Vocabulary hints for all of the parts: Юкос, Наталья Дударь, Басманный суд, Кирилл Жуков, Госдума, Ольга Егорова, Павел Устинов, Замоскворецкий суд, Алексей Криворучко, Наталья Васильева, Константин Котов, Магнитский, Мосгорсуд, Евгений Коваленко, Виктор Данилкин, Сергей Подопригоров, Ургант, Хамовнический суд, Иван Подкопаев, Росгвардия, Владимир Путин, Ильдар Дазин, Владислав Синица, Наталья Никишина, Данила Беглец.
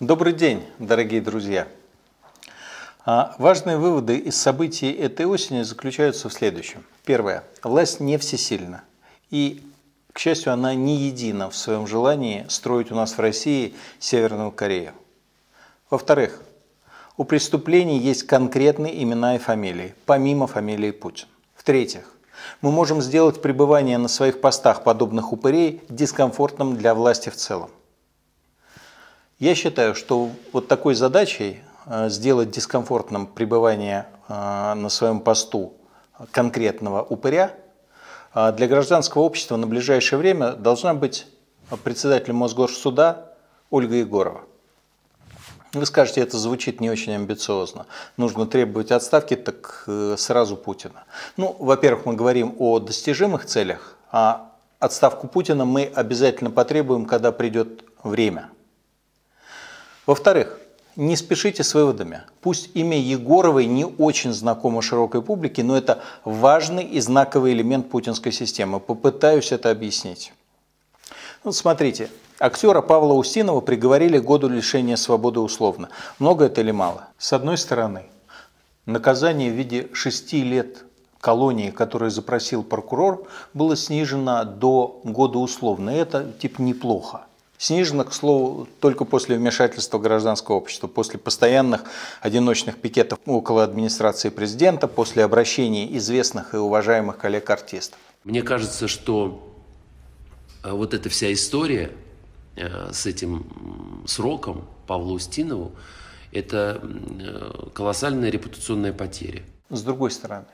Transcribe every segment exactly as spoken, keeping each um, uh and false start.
Добрый день, дорогие друзья! Важные выводы из событий этой осени заключаются в следующем. Первое. Власть не всесильна. И, к счастью, она не едина в своем желании строить у нас в России Северную Корею. Во-вторых, у преступлений есть конкретные имена и фамилии, помимо фамилии Путин. В-третьих, мы можем сделать пребывание на своих постах подобных упырей дискомфортным для власти в целом. Я считаю, что вот такой задачей сделать дискомфортным пребывание на своем посту конкретного упыря для гражданского общества на ближайшее время должна быть председатель Мосгорсуда Ольга Егорова. Вы скажете, это звучит не очень амбициозно. Нужно требовать отставки, так сразу Путина. Ну, во-первых, мы говорим о достижимых целях, а отставку Путина мы обязательно потребуем, когда придет время. Во-вторых, не спешите с выводами. Пусть имя Егоровой не очень знакомо широкой публике, но это важный и знаковый элемент путинской системы. Попытаюсь это объяснить. Вот смотрите, актера Павла Устинова приговорили к году лишения свободы условно. Много это или мало? С одной стороны, наказание в виде шести лет колонии, которое запросил прокурор, было снижено до года условно. Это типа неплохо. Снижено, к слову, только после вмешательства гражданского общества, после постоянных одиночных пикетов около администрации президента, после обращений известных и уважаемых коллег-артистов. Мне кажется, что вот эта вся история с этим сроком Павлу Устинову – это колоссальная репутационная потеря. С другой стороны,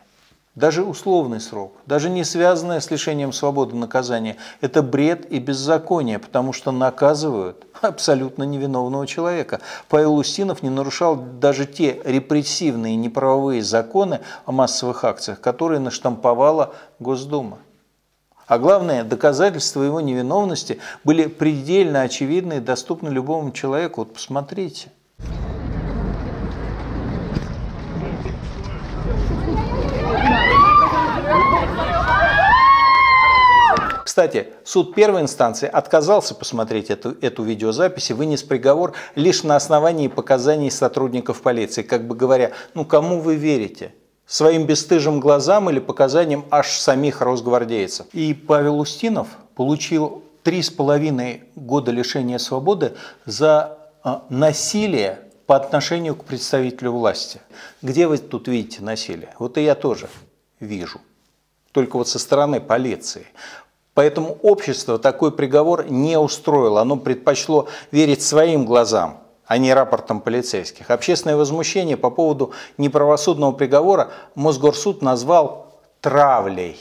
даже условный срок, даже не связанное с лишением свободы наказание – это бред и беззаконие, потому что наказывают абсолютно невиновного человека. Павел Устинов не нарушал даже те репрессивные неправовые законы о массовых акциях, которые наштамповала Госдума. А главное, доказательства его невиновности были предельно очевидны и доступны любому человеку. Вот посмотрите. Кстати, суд первой инстанции отказался посмотреть эту, эту видеозапись и вынес приговор лишь на основании показаний сотрудников полиции, как бы говоря, ну кому вы верите? Своим бесстыжим глазам или показаниям аж самих росгвардейцев? И Павел Устинов получил три с половиной года лишения свободы за насилие по отношению к представителю власти. Где вы тут видите насилие? Вот и я тоже вижу, только вот со стороны полиции. Поэтому общество такой приговор не устроило, оно предпочло верить своим глазам, а не рапортам полицейских. Общественное возмущение по поводу неправосудного приговора Мосгорсуд назвал травлей.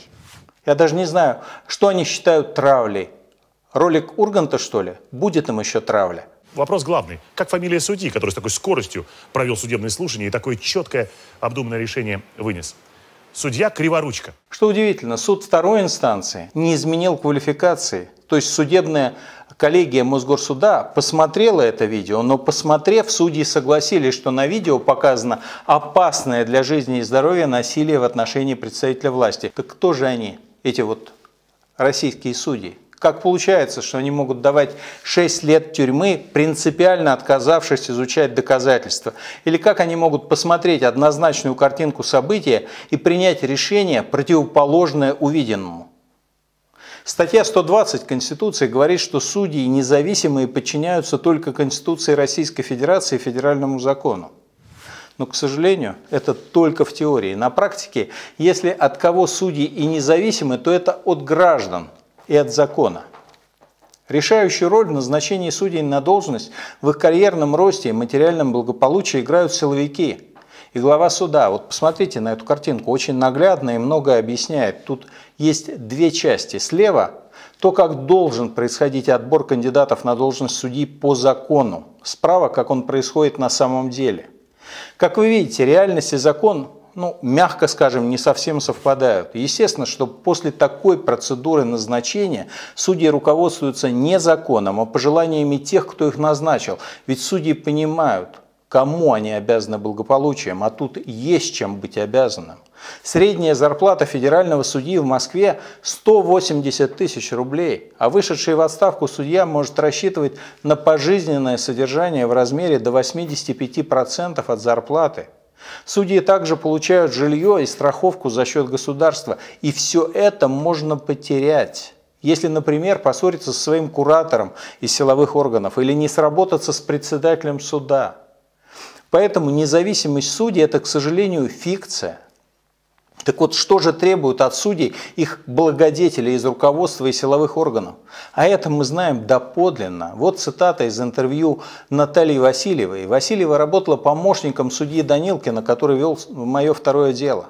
Я даже не знаю, что они считают травлей. Ролик Урганта, что ли? Будет им еще травля. Вопрос главный. Как фамилия судьи, который с такой скоростью провел судебные слушания и такое четкое обдуманное решение вынес? Судья Криворучко. Что удивительно, суд второй инстанции не изменил квалификации. То есть судебная коллегия Мосгорсуда посмотрела это видео, но посмотрев, судьи согласились, что на видео показано опасное для жизни и здоровья насилие в отношении представителя власти. Так кто же они, эти вот российские судьи? Как получается, что они могут давать шесть лет тюрьмы, принципиально отказавшись изучать доказательства? Или как они могут посмотреть однозначную картинку события и принять решение, противоположное увиденному? Статья сто двадцать Конституции говорит, что судьи независимые подчиняются только Конституции Российской Федерации и федеральному закону. Но, к сожалению, это только в теории. На практике, если от кого судьи и независимы, то это от граждан и от закона. Решающую роль в назначении судей на должность, в их карьерном росте и материальном благополучии играют силовики и глава суда. Вот посмотрите на эту картинку, очень наглядно и многое объясняет. Тут есть две части. Слева то, как должен происходить отбор кандидатов на должность судьи по закону. Справа, как он происходит на самом деле. Как вы видите, реальность и закон, ну, мягко скажем, не совсем совпадают. Естественно, что после такой процедуры назначения судьи руководствуются не законом, а пожеланиями тех, кто их назначил. Ведь судьи понимают, Кому они обязаны благополучием? А тут есть чем быть обязанным. Средняя зарплата федерального судьи в Москве сто восемьдесят тысяч рублей, а вышедший в отставку судья может рассчитывать на пожизненное содержание в размере до восьмидесяти пяти процентов от зарплаты. Судьи также получают жилье и страховку за счет государства, и все это можно потерять. Если, например, поссориться со своим куратором из силовых органов или не сработаться с председателем суда. Поэтому независимость судей – это, к сожалению, фикция. Так вот, что же требуют от судей их благодетели из руководства и силовых органов? А это мы знаем доподлинно. Вот цитата из интервью Натальи Васильевой. Васильева работала помощником судьи Данилкина, который вел «Мое второе дело».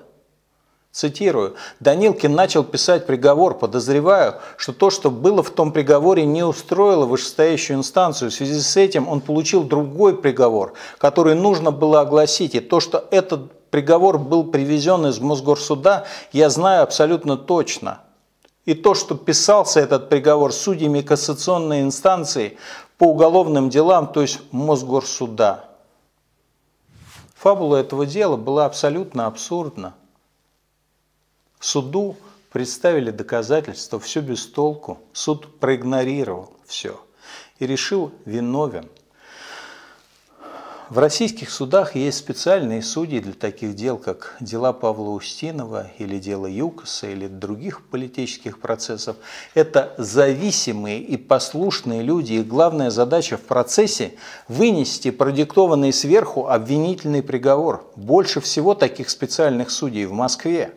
Цитирую. «Данилкин начал писать приговор. Подозреваю, что то, что было в том приговоре, не устроило вышестоящую инстанцию. В связи с этим он получил другой приговор, который нужно было огласить. И то, что этот приговор был привезен из Мосгорсуда, я знаю абсолютно точно. И то, что писался этот приговор судьями кассационной инстанции по уголовным делам, то есть Мосгорсуда». Фабула этого дела была абсолютно абсурдна. Суду представили доказательства, все без толку. Суд проигнорировал все и решил: виновен. В российских судах есть специальные судьи для таких дел, как дела Павла Устинова или дело Юкоса, или других политических процессов. Это зависимые и послушные люди, и главная задача в процессе – вынести продиктованный сверху обвинительный приговор. Больше всего таких специальных судей в Москве.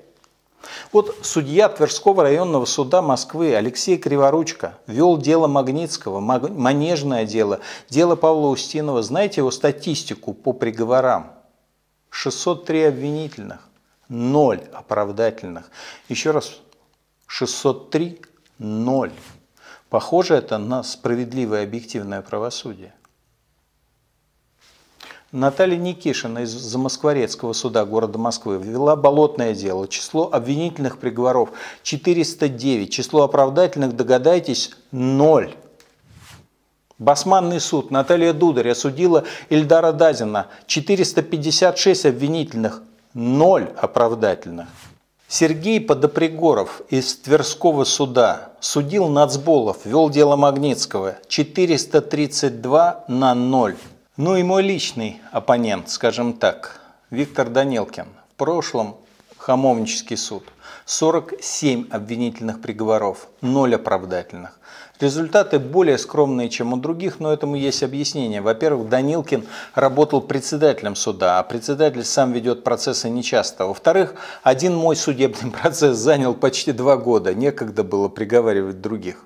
Вот судья Тверского районного суда Москвы Алексей Криворучко вел дело Магнитского, манежное дело, дело Павла Устинова. Знаете его статистику по приговорам? шестьсот три обвинительных, ноль оправдательных. Еще раз, шестьсот три, ноль. Похоже это на справедливое объективное правосудие. Наталья Никишина из Замоскворецкого суда города Москвы ввела болотное дело. Число обвинительных приговоров четыреста девять, число оправдательных, догадайтесь, ноль. Басманный суд. Наталья Дударь осудила Ильдара Дазина. четыреста пятьдесят шесть обвинительных, ноль оправдательных. Сергей Подопригоров из Тверского суда судил нацболов, вел дело Магнитского. четыреста тридцать два на ноль. Ну и мой личный оппонент, скажем так, Виктор Данилкин. В прошлом Хамовнический суд. сорок семь обвинительных приговоров, ноль оправдательных. Результаты более скромные, чем у других, но этому есть объяснение. Во-первых, Данилкин работал председателем суда, а председатель сам ведет процессы нечасто. Во-вторых, один мой судебный процесс занял почти два года. Некогда было приговаривать других.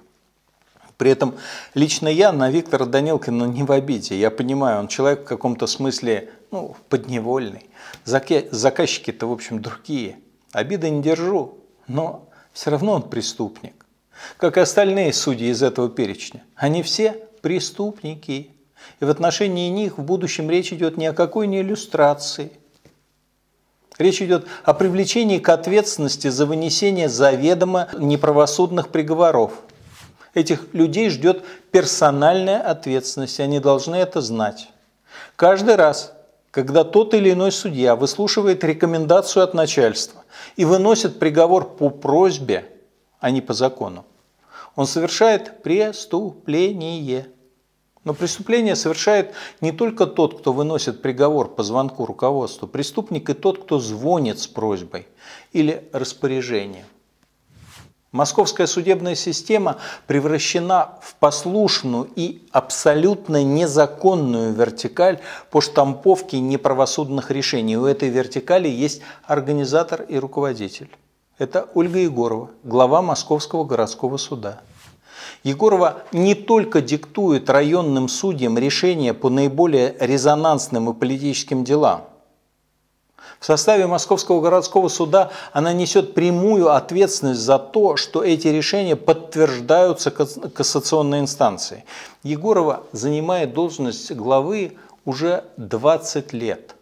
При этом лично я на Виктора Данилкина не в обиде. Я понимаю, он человек в каком-то смысле, ну, подневольный. Заказчики-то, в общем, другие. Обиды не держу, но все равно он преступник. Как и остальные судьи из этого перечня. Они все преступники. И в отношении них в будущем речь идет ни о какой не иллюстрации. Речь идет о привлечении к ответственности за вынесение заведомо неправосудных приговоров. Этих людей ждет персональная ответственность, и они должны это знать. Каждый раз, когда тот или иной судья выслушивает рекомендацию от начальства и выносит приговор по просьбе, а не по закону, он совершает преступление. Но преступление совершает не только тот, кто выносит приговор по звонку руководству, преступник и тот, кто звонит с просьбой или распоряжением. Московская судебная система превращена в послушную и абсолютно незаконную вертикаль по штамповке неправосудных решений. У этой вертикали есть организатор и руководитель. Это Ольга Егорова, глава Московского городского суда. Егорова не только диктует районным судьям решения по наиболее резонансным и политическим делам. В составе Московского городского суда она несет прямую ответственность за то, что эти решения подтверждаются кассационной инстанцией. Егорова занимает должность главы уже двадцать лет.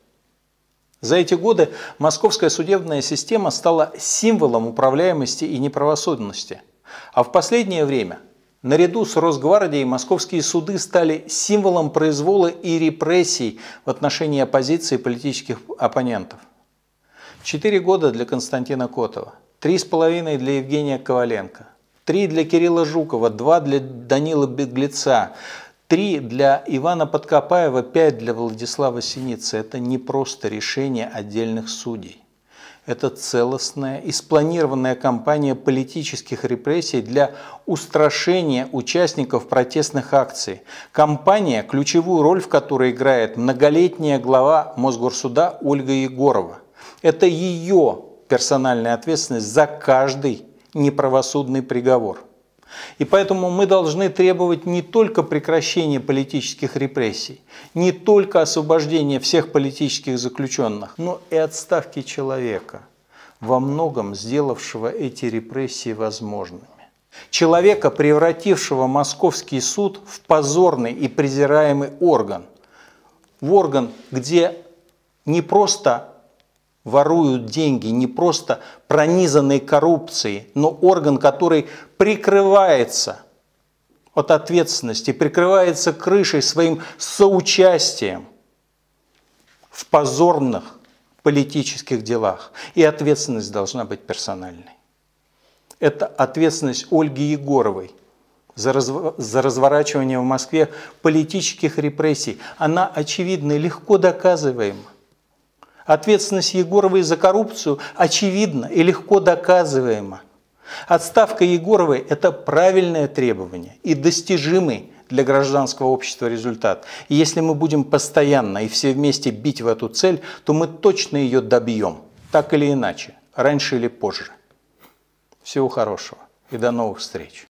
За эти годы московская судебная система стала символом управляемости и неправосудности. А в последнее время Наряду с Росгвардией московские суды стали символом произвола и репрессий в отношении оппозиции и политических оппонентов. Четыре года для Константина Котова, три с половиной для Евгения Коваленко, три для Кирилла Жукова, два для Данила Беглеца, три для Ивана Подкопаева, пять для Владислава Синицы. Это не просто решение отдельных судей. Это целостная и спланированная кампания политических репрессий для устрашения участников протестных акций. Кампания, ключевую роль в которой играет многолетняя глава Мосгорсуда Ольга Егорова. Это ее персональная ответственность за каждый неправосудный приговор. И поэтому мы должны требовать не только прекращения политических репрессий, не только освобождения всех политических заключенных, но и отставки человека, во многом сделавшего эти репрессии возможными. Человека, превратившего Московский суд в позорный и презираемый орган. В орган, где не просто воруют деньги, не просто пронизанные коррупцией, но орган, который прикрывается от ответственности, прикрывается крышей своим соучастием в позорных политических делах. И ответственность должна быть персональной. Это ответственность Ольги Егоровой за разворачивание в Москве политических репрессий. Она очевидна и легко доказываема. Ответственность Егоровой за коррупцию очевидна и легко доказываема. Отставка Егоровой – это правильное требование и достижимый для гражданского общества результат. И если мы будем постоянно и все вместе бить в эту цель, то мы точно ее добьем, так или иначе, раньше или позже. Всего хорошего и до новых встреч.